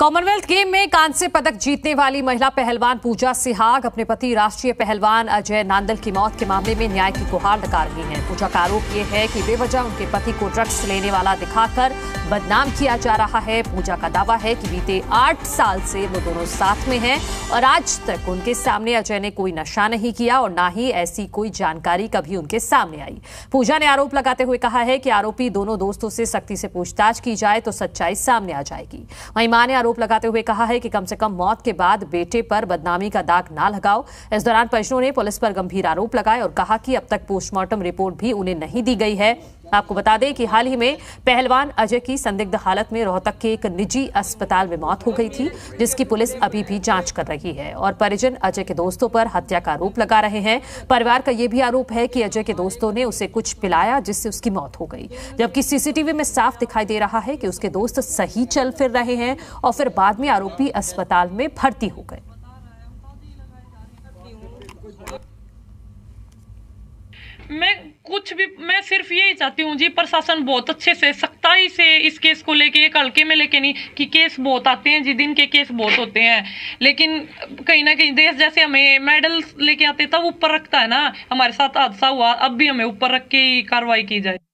Commonwealth game में कांस्य पदक जीतने वाली महिला पहलवान पूजा सिहाग अपने पति राष्ट्रीय पहलवान अजय नांदल की मौत के मामले में न्याय की गुहार लगा रही हैं। पूजा का आरोप यह है कि बेवजह उनके पति को ड्रग्स लेने वाला दिखाकर बदनाम किया जा रहा है। पूजा का दावा है कि बीते 8 साल से वो दोनों साथ में हैं और आज तक उनके सामने अजय ने कोई नशा नहीं किया और ना ही ऐसी कोई जानकारी कभी उनके सामने आई। पूजा ने आरोप लगाते हुए कहा है कि आरोपी दोनों दोस्तों से सख्ती से पूछताछ की जाए तो सच्चाई सामने आ जाएगी। वहीं मां ने आरोप लगाते हुए कहा है कि कम से कम मौत के बाद बेटे पर बदनामी का दाग ना लगाओ। इस दौरान परिजनों ने पुलिस पर गंभीर आरोप लगाए और कहा कि अब तक पोस्टमार्टम रिपोर्ट भी उन्हें नहीं दी गई है। आपको बता दें कि हाल ही में पहलवान अजय की संदिग्ध हालत में रोहतक के एक निजी अस्पताल में मौत हो गई थी, जिसकी पुलिस अभी भी जांच कर रही है और परिजन अजय के दोस्तों पर हत्या का आरोप लगा रहे हैं। परिवार का यह भी आरोप है कि अजय के दोस्तों ने उसे कुछ पिलाया जिससे उसकी मौत हो गई, जबकि सीसीटीवी में साफ दिखाई दे रहा है कि उसके दोस्त सही चल फिर रहे हैं और फिर बाद में आरोपी अस्पताल में भर्ती हो गए। मैं सिर्फ यही चाहती हूँ जी, प्रशासन बहुत अच्छे से सख्ताई से इस केस को लेके, एक हल्के में लेके नहीं कि केस बहुत आते हैं जी, दिन के केस बहुत होते हैं, लेकिन कहीं ना कहीं देश जैसे हमें मेडल लेके आते तब ऊपर रखता है ना, हमारे साथ हादसा हुआ, अब भी हमें ऊपर रख के ही कार्रवाई की जाए।